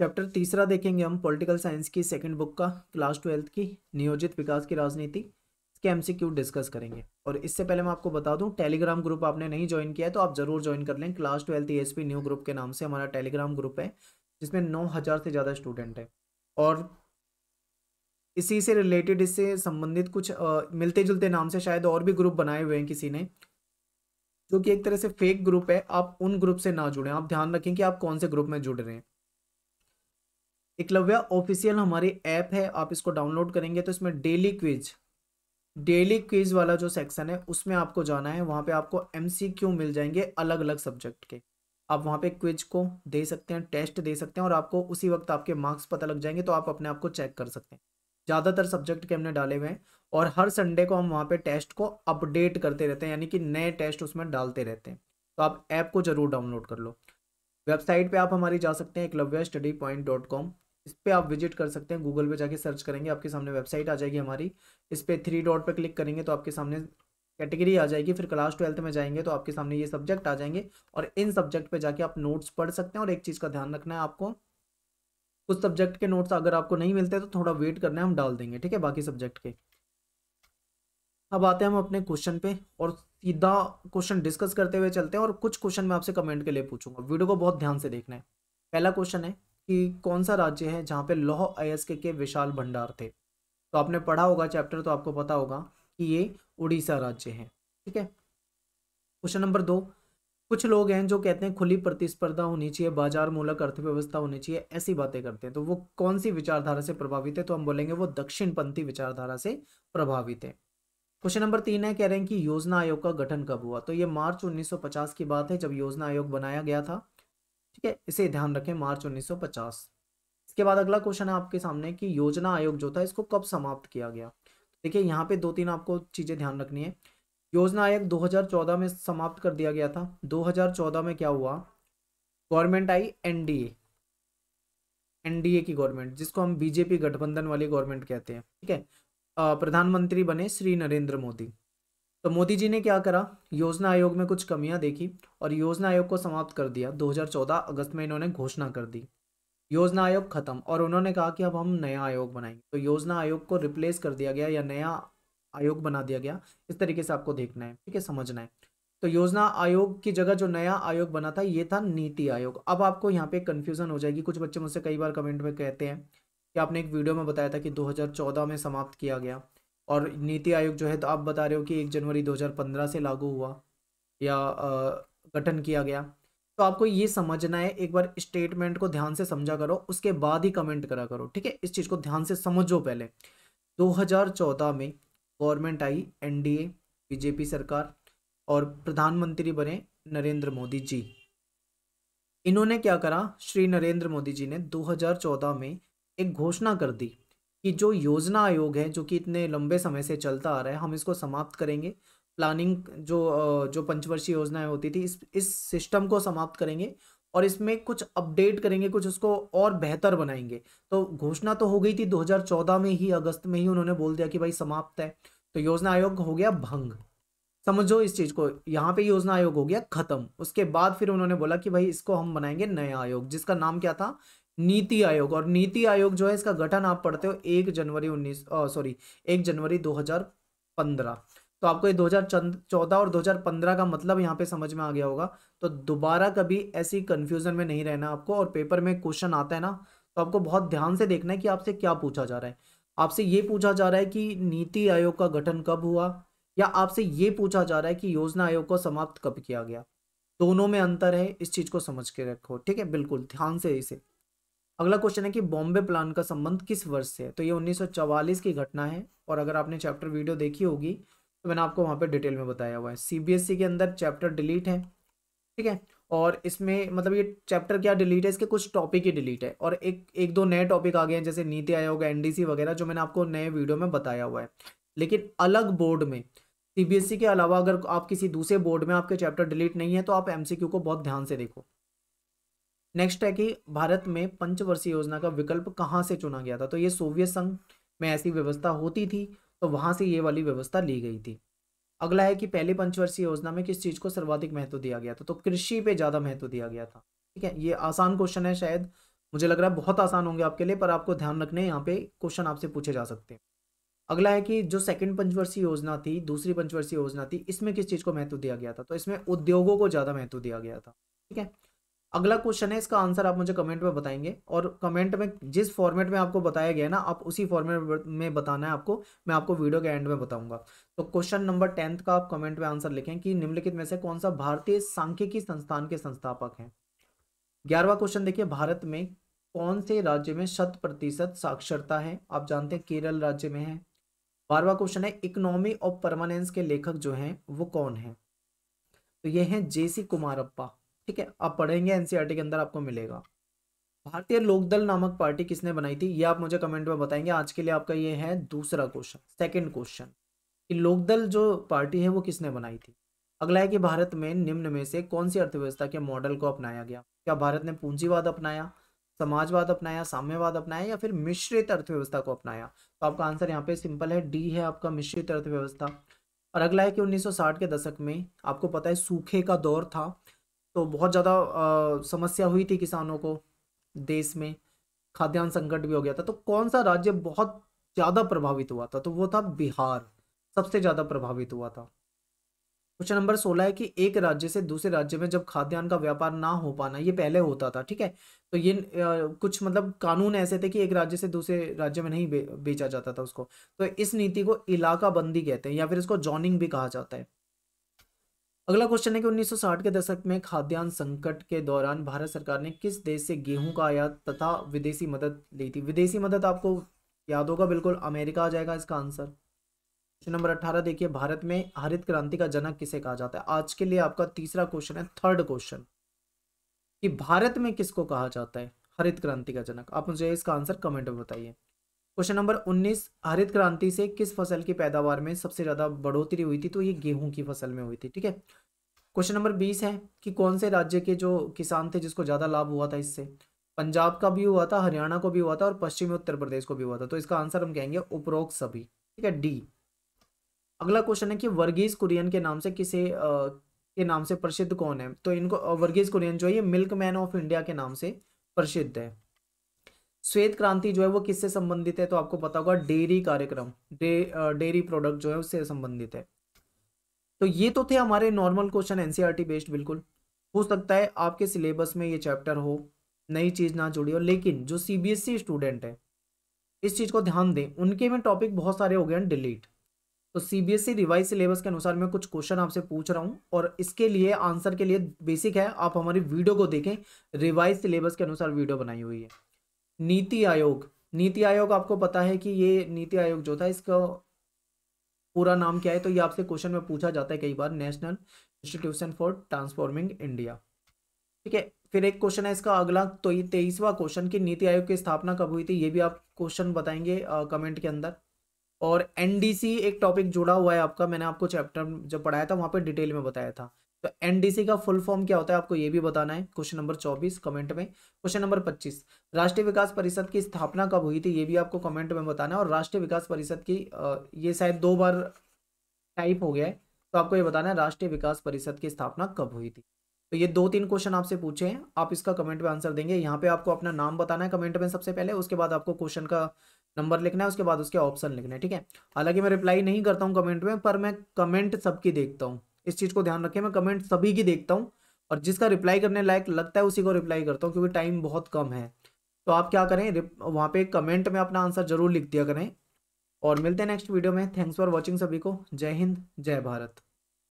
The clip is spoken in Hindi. चैप्टर तीसरा देखेंगे हम पॉलिटिकल साइंस की सेकंड बुक का क्लास 12th की नियोजित विकास की राजनीति, इसके एमसीक्यू डिस्कस करेंगे। और इससे पहले मैं आपको बता दूं, टेलीग्राम ग्रुप आपने नहीं ज्वाइन किया है तो आप जरूर ज्वाइन कर लें। Class 12th ESP new group के नाम से हमारा टेलीग्राम ग्रुप है जिसमें 9,000 से ज़्यादा स्टूडेंट हैं और इसी से रिलेटेड, इससे संबंधित कुछ मिलते जुलते नाम से शायद और भी ग्रुप बनाए हुए हैं किसी ने, जो कि एक तरह से फेक ग्रुप है। आप उन ग्रुप से ना जुड़ें। आप ध्यान रखें कि आप कौन से ग्रुप में जुड़ रहे हैं। एकलव्य ऑफिशियल हमारी ऐप है, आप इसको डाउनलोड करेंगे तो इसमें डेली क्विज वाला जो सेक्शन है उसमें आपको जाना है। वहाँ पे आपको एमसीक्यू मिल जाएंगे अलग अलग सब्जेक्ट के। आप वहाँ पे क्विज को दे सकते हैं, टेस्ट दे सकते हैं और आपको उसी वक्त आपके मार्क्स पता लग जाएंगे तो आप अपने आप को चेक कर सकते हैं। ज़्यादातर सब्जेक्ट के हमने डाले हुए हैं और हर संडे को हम वहाँ पे टेस्ट को अपडेट करते रहते हैं, यानी कि नए टेस्ट उसमें डालते रहते हैं। तो आप ऐप को ज़रूर डाउनलोड कर लो। वेबसाइट पे आप हमारी जा सकते हैं eklavyastudypoint.com, इस पर आप विजिट कर सकते हैं। गूगल पे जाके सर्च करेंगे, आपके सामने वेबसाइट आ जाएगी हमारी। इस पर 3 डॉट पर क्लिक करेंगे तो आपके सामने कैटेगरी आ जाएगी। फिर क्लास 12th में जाएंगे तो आपके सामने ये सब्जेक्ट आ जाएंगे और इन सब्जेक्ट पर जाके आप नोट्स पढ़ सकते हैं। और एक चीज़ का ध्यान रखना है आपको, उस सब्जेक्ट के नोट्स अगर आपको नहीं मिलते तो थोड़ा वेट करना है, हम डाल देंगे, ठीक है, बाकी सब्जेक्ट के। अब आते हैं हम अपने क्वेश्चन पे और सीधा क्वेश्चन डिस्कस करते हुए चलते हैं। और कुछ क्वेश्चन मैं आपसे कमेंट के लिए पूछूंगा, वीडियो को बहुत ध्यान से देखना है। पहला क्वेश्चन है कि कौन सा राज्य है जहाँ पे लौह अयस्क के विशाल भंडार थे। तो आपने पढ़ा होगा चैप्टर, तो आपको पता होगा कि ये उड़ीसा राज्य है, ठीक है। क्वेश्चन नंबर 2, कुछ लोग हैं जो कहते हैं खुली प्रतिस्पर्धा होनी चाहिए, बाजार मूलक अर्थव्यवस्था होनी चाहिए, ऐसी बातें करते हैं, तो वो कौन सी विचारधारा से प्रभावित है। तो हम बोलेंगे वो दक्षिणपंथी विचारधारा से प्रभावित है। क्वेश्चन नंबर 3 है, कह रहे हैं कि योजना आयोग का गठन कब हुआ। तो ये मार्च 1950 की बात है जब योजना आयोग बनाया गया था, ठीक है, इसे ध्यान रखें, मार्च 1950। इसके बाद अगला क्वेश्चन है आपके सामने कि योजना आयोग जो था इसको कब समाप्त किया गया। देखिए यहाँ पे 2-3 आपको चीज़ें ध्यान रखनी है। योजना आयोग 2014 में समाप्त कर दिया गया था। 2014 में क्या हुआ, गवर्नमेंट आई एनडीए की गवर्नमेंट, जिसको हम बीजेपी गठबंधन वाली गवर्नमेंट कहते हैं, ठीक है। प्रधानमंत्री बने श्री नरेंद्र मोदी। तो मोदी जी ने क्या करा, योजना आयोग में कुछ कमियां देखी और योजना आयोग को समाप्त कर दिया। 2014 अगस्त में इन्होंने घोषणा कर दी, योजना आयोग खत्म, और उन्होंने कहा कि अब हम नया आयोग बनाएंगे। तो योजना आयोग को रिप्लेस कर दिया गया या नया आयोग बना दिया गया, इस तरीके से आपको देखना है, ठीक है, समझना है। तो योजना आयोग की जगह जो नया आयोग बना था ये था नीति आयोग। अब आपको यहाँ पे कन्फ्यूजन हो जाएगी। कुछ बच्चे मुझसे कई बार कमेंट में कहते हैं कि आपने एक वीडियो में बताया था कि 2014 में समाप्त किया गया और नीति आयोग जो है, तो आप बता रहे हो कि 1 जनवरी 2015 से लागू हुआ या गठन किया गया। तो आपको ये समझना है, एक बार स्टेटमेंट को ध्यान से समझा करो, उसके बाद ही कमेंट करा करो, ठीक है। इस चीज़ को ध्यान से समझो। पहले 2014 में गवर्नमेंट आई एनडीए, बीजेपी सरकार, और प्रधानमंत्री बने नरेंद्र मोदी जी। इन्होंने क्या करा, श्री नरेंद्र मोदी जी ने 2014 में एक घोषणा कर दी कि जो योजना आयोग है जो कि इतने लंबे समय से चलता आ रहा है, हम इसको समाप्त करेंगे। प्लानिंग जो पंचवर्षीय योजनाएं होती थी, इस सिस्टम को समाप्त करेंगे और इसमें कुछ अपडेट करेंगे, कुछ उसको और बेहतर बनाएंगे। तो घोषणा तो हो गई थी 2014 में ही, अगस्त में ही उन्होंने बोल दिया कि भाई समाप्त है। तो योजना आयोग हो गया भंग, समझो इस चीज़ को। यहाँ पे योजना आयोग हो गया खत्म। उसके बाद फिर उन्होंने बोला कि भाई इसको हम बनाएंगे नया आयोग, जिसका नाम क्या था, नीति आयोग। और नीति आयोग जो है इसका गठन आप पढ़ते हो 1 जनवरी 2015। तो आपको ये 2014 और 2015 का मतलब यहाँ पे समझ में आ गया होगा। तो दोबारा कभी ऐसी कन्फ्यूजन में नहीं रहना आपको। और पेपर में क्वेश्चन आता है ना, तो आपको बहुत ध्यान से देखना है कि आपसे क्या पूछा जा रहा है। आपसे ये पूछा जा रहा है कि नीति आयोग का गठन कब हुआ, या आपसे ये पूछा जा रहा है कि योजना आयोग को समाप्त कब किया गया। दोनों में अंतर है, इस चीज़ को समझ के रखो, ठीक है, बिल्कुल ध्यान से इसे। अगला क्वेश्चन है कि बॉम्बे प्लान का संबंध किस वर्ष से है। तो ये 1944 की घटना है। और अगर आपने चैप्टर वीडियो देखी होगी तो मैंने आपको वहाँ पे डिटेल में बताया हुआ है। CBSE के अंदर चैप्टर डिलीट है, ठीक है, और इसमें मतलब ये चैप्टर क्या डिलीट है, इसके कुछ टॉपिक ही डिलीट है और एक दो नए टॉपिक आ गए हैं, जैसे नीति आयोग, NDC वगैरह, जो मैंने आपको नए वीडियो में बताया हुआ है। लेकिन अलग बोर्ड में CBSE के अलावा अगर आप किसी दूसरे बोर्ड में आपके चैप्टर डिलीट नहीं है तो आप MCQ को बहुत ध्यान से देखो। नेक्स्ट है कि भारत में पंचवर्षीय योजना का विकल्प कहाँ से चुना गया था। तो ये सोवियत संघ में ऐसी व्यवस्था होती थी तो वहाँ से ये वाली व्यवस्था ली गई थी। अगला है कि पहली पंचवर्षीय योजना में किस चीज़ को सर्वाधिक महत्व दिया गया था। तो कृषि पे ज़्यादा महत्व दिया गया था, ठीक है। ये आसान क्वेश्चन है, शायद मुझे लग रहा है बहुत आसान होंगे आपके लिए, पर आपको ध्यान रखने यहाँ पे क्वेश्चन आपसे पूछे जा सकते हैं। अगला है कि जो सेकंड पंचवर्षीय योजना थी, दूसरी पंचवर्षीय योजना थी, इसमें किस चीज़ को महत्व दिया गया था? तो इसमें उद्योगों को ज़्यादा महत्व दिया गया था। ठीक है, अगला क्वेश्चन है, इसका आंसर आप मुझे कमेंट में बताएंगे, और कमेंट में जिस फॉर्मेट में आपको बताया गया है ना, आप उसी फॉर्मेट में बताना है आपको। मैं आपको वीडियो के एंड में बताऊंगा। तो क्वेश्चन नंबर 10 का आप कमेंट में आंसर लिखें कि निम्नलिखित में से कौन सा भारतीय सांख्यिकी संस्थान के संस्थापक हैं। 11वां क्वेश्चन देखिए, भारत में कौन से राज्य में 100% साक्षरता है? आप जानते हैं केरल राज्य में है। 12वां क्वेश्चन है, इकोनॉमी ऑफ परमानेंस के लेखक जो हैं वो कौन हैं? तो ये हैं जेसी कुमारप्पा। ठीक है, आप पढ़ेंगे एनसीईआरटी के अंदर आपको मिलेगा। भारतीय लोकदल नामक पार्टी किसने बनाई थी? ये आप मुझे कमेंट में बताएंगे। आज के लिए आपका ये है दूसरा क्वेश्चन, सेकंड क्वेश्चन, कि लोकदल जो पार्टी है वो किसने बनाई थी। अगला है कि भारत में निम्न में से कौन सी अर्थव्यवस्था के मॉडल को अपनाया गया? क्या भारत ने पूंजीवाद अपनाया, समाजवाद अपनाया, साम्यवाद अपनाया, या फिर मिश्रित अर्थव्यवस्था को अपनाया? तो आपका आंसर यहाँ पे सिंपल है, डी है आपका मिश्रित अर्थव्यवस्था। और अगला है कि 1960 के दशक में आपको पता है सूखे का दौर था, तो बहुत ज़्यादा समस्या हुई थी किसानों को, देश में खाद्यान्न संकट भी हो गया था। तो कौन सा राज्य बहुत ज़्यादा प्रभावित हुआ था? तो वो था बिहार, सबसे ज़्यादा प्रभावित हुआ था। क्वेश्चन नंबर 16 है कि एक राज्य से दूसरे राज्य में जब खाद्यान्न का व्यापार ना हो पाना, ये पहले होता था। ठीक है, तो ये कुछ मतलब कानून ऐसे थे कि एक राज्य से दूसरे राज्य में नहीं बेचा जाता था उसको। तो इस नीति को इलाका बंदी कहते हैं, या फिर इसको जोनिंग भी कहा जाता है। अगला क्वेश्चन है कि 1960 के दशक में खाद्यान्न संकट के दौरान भारत सरकार ने किस देश से गेहूं का आयात तथा विदेशी मदद ली थी? विदेशी मदद आपको याद होगा, बिल्कुल अमेरिका आ जाएगा इसका आंसर। क्वेश्चन नंबर 18 देखिए, भारत में हरित क्रांति का जनक किसे कहा जाता है? आज के लिए आपका तीसरा क्वेश्चन है, थर्ड क्वेश्चन, कि भारत में किसको कहा जाता है हरित क्रांति का जनक? आप मुझे इसका आंसर कमेंट में बताइए। क्वेश्चन नंबर 19, हरित क्रांति से किस फसल की पैदावार में सबसे ज़्यादा बढ़ोतरी हुई थी? तो ये गेहूं की फसल में हुई थी। ठीक है, क्वेश्चन नंबर 20 है कि कौन से राज्य के जो किसान थे जिसको ज़्यादा लाभ हुआ था इससे? पंजाब का भी हुआ था, हरियाणा को भी हुआ था, और पश्चिमी उत्तर प्रदेश को भी हुआ था। तो इसका आंसर हम कहेंगे उपरोक्त सभी। ठीक है, डी। अगला क्वेश्चन है कि वर्गीज कुरियन के नाम से प्रसिद्ध कौन है? तो इनको वर्गीज कुरियन जो है ये मिल्क मैन ऑफ इंडिया के नाम से प्रसिद्ध है। श्वेत क्रांति जो है वो किससे संबंधित है? तो आपको पता होगा डेयरी कार्यक्रम, डेयरी प्रोडक्ट जो है उससे संबंधित है। तो ये तो थे हमारे नॉर्मल क्वेश्चन, एनसीईआरटी बेस्ड। बिल्कुल हो सकता है आपके सिलेबस में ये चैप्टर हो, नई चीज़ ना जुड़ी हो, लेकिन जो सीबीएसई स्टूडेंट है इस चीज़ को ध्यान दें, उनके में टॉपिक बहुत सारे हो गए हैं डिलीट। तो सीबीएसई रिवाइज सिलेबस के अनुसार मैं कुछ क्वेश्चन आपसे पूछ रहा हूँ, और इसके लिए आंसर के लिए बेसिक है आप हमारी वीडियो को देखें, रिवाइज सिलेबस के अनुसार वीडियो बनाई हुई है। नीति आयोग, नीति आयोग आपको पता है कि ये नीति आयोग जो था इसका पूरा नाम क्या है? तो ये आपसे क्वेश्चन में पूछा जाता है कई बार, national institution for transforming India. ठीक है, फिर एक क्वेश्चन है इसका अगला, तो ये 23वां क्वेश्चन कि नीति आयोग की स्थापना कब हुई थी, ये भी आप क्वेश्चन बताएंगे कमेंट के अंदर। और एनडीसी एक टॉपिक जुड़ा हुआ है आपका, मैंने आपको चैप्टर जब पढ़ाया था वहाँ पर डिटेल में बताया था। तो एनडीसी का फुल फॉर्म क्या होता है आपको ये भी बताना है, क्वेश्चन नंबर 24 कमेंट में। क्वेश्चन नंबर 25, राष्ट्रीय विकास परिषद की स्थापना कब हुई थी, ये भी आपको कमेंट में बताना है। और राष्ट्रीय विकास परिषद की ये शायद 2 बार टाइप हो गया है, तो आपको ये बताना है राष्ट्रीय विकास परिषद की स्थापना कब हुई थी। तो ये 2-3 क्वेश्चन आपसे पूछे हैं, आप इसका कमेंट में आंसर देंगे। यहाँ पे आपको अपना नाम बताना है कमेंट में सबसे पहले, उसके बाद आपको क्वेश्चन का नंबर लिखना है, उसके बाद उसके ऑप्शन लिखना है। ठीक है, हालांकि मैं रिप्लाई नहीं करता हूँ कमेंट में, पर मैं कमेंट सबकी देखता हूँ, इस चीज़ को ध्यान रखें, मैं कमेंट सभी की देखता हूं, और जिसका रिप्लाई करने लायक लगता है उसी को रिप्लाई करता हूं, क्योंकि टाइम बहुत कम है। तो आप क्या करें, वहां पे कमेंट में अपना आंसर जरूर लिख दिया करें। और मिलते हैं नेक्स्ट वीडियो में। थैंक्स फॉर वॉचिंग सभी को। जय हिंद, जय भारत।